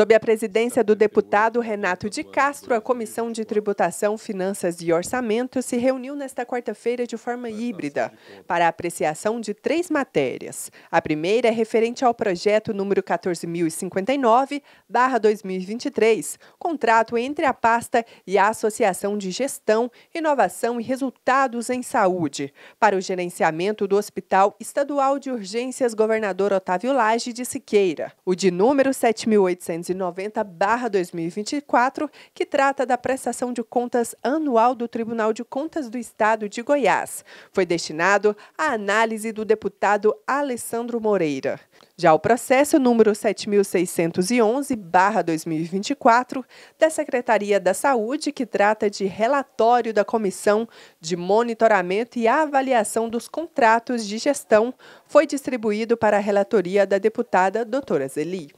Sob a presidência do deputado Renato de Castro, a Comissão de Tributação, Finanças e Orçamento se reuniu nesta quarta-feira de forma híbrida para a apreciação de três matérias. A primeira é referente ao projeto número 14.059/2023, contrato entre a pasta e a Associação de Gestão, Inovação e Resultados em Saúde, para o gerenciamento do Hospital Estadual de Urgências Governador Otávio Lage de Siqueira. O de número 7.890/2024, que trata da prestação de contas anual do Tribunal de Contas do Estado de Goiás, foi destinado à análise do deputado Alessandro Moreira. Já o processo número 7.611/2024 da Secretaria da Saúde, que trata de relatório da Comissão de Monitoramento e Avaliação dos Contratos de Gestão, foi distribuído para a relatoria da deputada Dra. Zeli.